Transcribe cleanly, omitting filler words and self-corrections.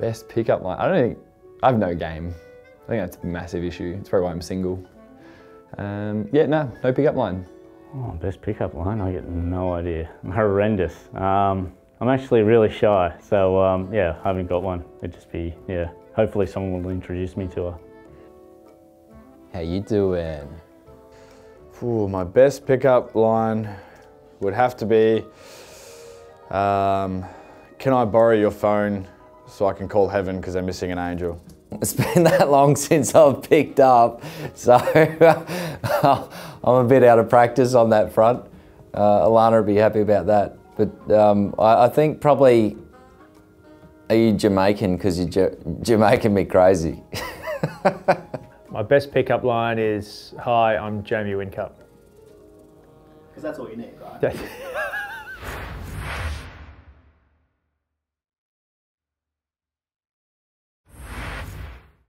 Best pickup line, I don't think, I have no game. I think that's a massive issue. It's probably why I'm single. Yeah, no pickup line. Oh, best pickup line, I get no idea. Horrendous. I'm actually really shy, so yeah, I haven't got one. It'd just be, yeah, hopefully someone will introduce me to her. How you doing? Ooh, my best pickup line would have to be, can I borrow your phone so I can call heaven because they're missing an angel? It's been that long since I've picked up, so I'm a bit out of practice on that front. Alana would be happy about that. But I think probably, are you Jamaican? Because you're Jamaican me crazy. My best pickup line is, hi, I'm Jamie Whincup. Because that's all you need, right?